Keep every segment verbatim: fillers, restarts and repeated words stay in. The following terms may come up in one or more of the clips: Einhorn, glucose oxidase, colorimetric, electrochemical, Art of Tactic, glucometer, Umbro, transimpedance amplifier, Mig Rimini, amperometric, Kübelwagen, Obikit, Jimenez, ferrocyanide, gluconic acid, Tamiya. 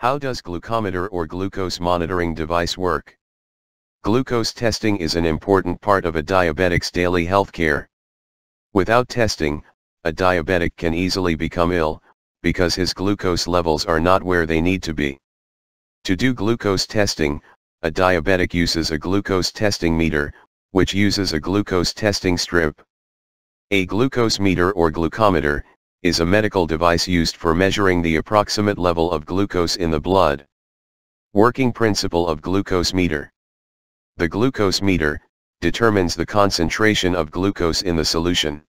How does glucometer or glucose monitoring device work? Glucose testing is an important part of a diabetic's daily healthcare. Without testing, a diabetic can easily become ill, because his glucose levels are not where they need to be. To do glucose testing, a diabetic uses a glucose testing meter, which uses a glucose testing strip. A glucose meter or glucometer is a medical device used for measuring the approximate level of glucose in the blood. Working principle of glucose meter. The glucose meter determines the concentration of glucose in the solution.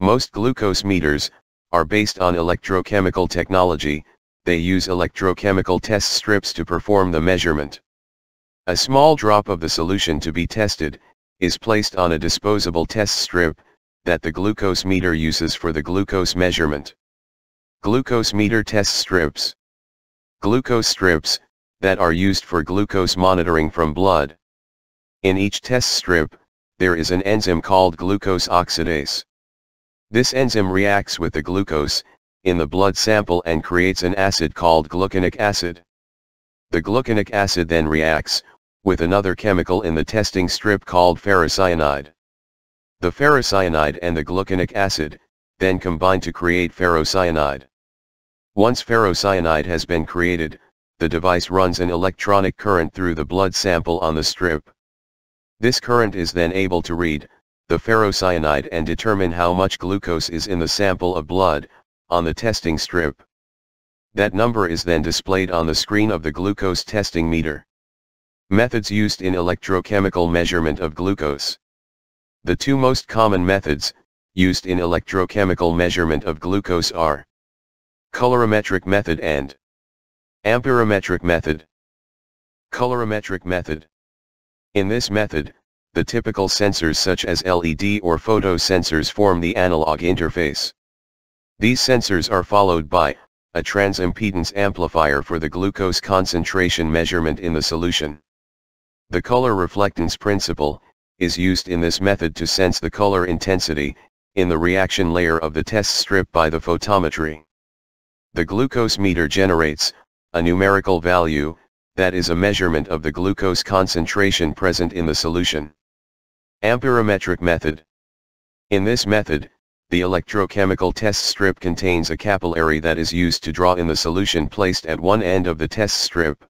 Most glucose meters are based on electrochemical technology. They use electrochemical test strips to perform the measurement. A small drop of the solution to be tested is placed on a disposable test strip that the glucose meter uses for the glucose measurement. Glucose meter test strips. Glucose strips that are used for glucose monitoring from blood. In each test strip, there is an enzyme called glucose oxidase. This enzyme reacts with the glucose in the blood sample and creates an acid called gluconic acid. The gluconic acid then reacts with another chemical in the testing strip called ferrocyanide. The ferrocyanide and the gluconic acid then combine to create ferrocyanide. Once ferrocyanide has been created, the device runs an electronic current through the blood sample on the strip. This current is then able to read the ferrocyanide and determine how much glucose is in the sample of blood on the testing strip. That number is then displayed on the screen of the glucose testing meter. Methods used in electrochemical measurement of glucose. The two most common methods used in electrochemical measurement of glucose are colorimetric method and amperometric method. Colorimetric method. In this method, the typical sensors such as L E D or photo sensors form the analog interface. These sensors are followed by a transimpedance amplifier for the glucose concentration measurement in the solution. The color reflectance principle is used in this method to sense the color intensity in the reaction layer of the test strip by the photometry. The glucose meter generates a numerical value that is a measurement of the glucose concentration present in the solution. Amperometric method. In this method, the electrochemical test strip contains a capillary that is used to draw in the solution placed at one end of the test strip.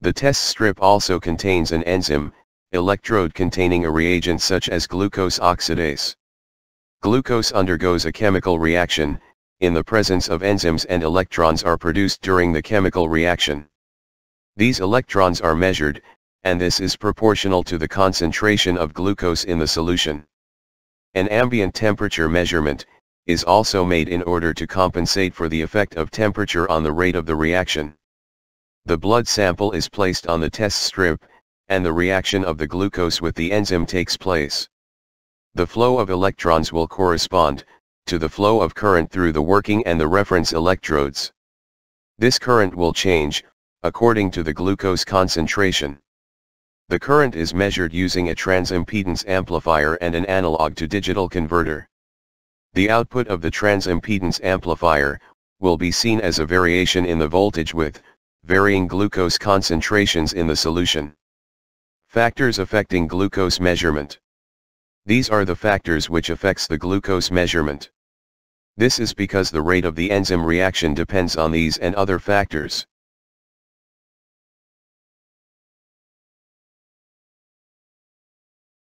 The test strip also contains an enzyme electrode containing a reagent such as glucose oxidase. Glucose undergoes a chemical reaction in the presence of enzymes, and electrons are produced during the chemical reaction. These electrons are measured, and this is proportional to the concentration of glucose in the solution. An ambient temperature measurement is also made in order to compensate for the effect of temperature on the rate of the reaction. The blood sample is placed on the test strip, and the reaction of the glucose with the enzyme takes place. The flow of electrons will correspond to the flow of current through the working and the reference electrodes. This current will change according to the glucose concentration. The current is measured using a transimpedance amplifier and an analog-to-digital converter. The output of the transimpedance amplifier will be seen as a variation in the voltage with varying glucose concentrations in the solution. Factors affecting glucose measurement. These are the factors which affects the glucose measurement. This is because the rate of the enzyme reaction depends on these and other factors.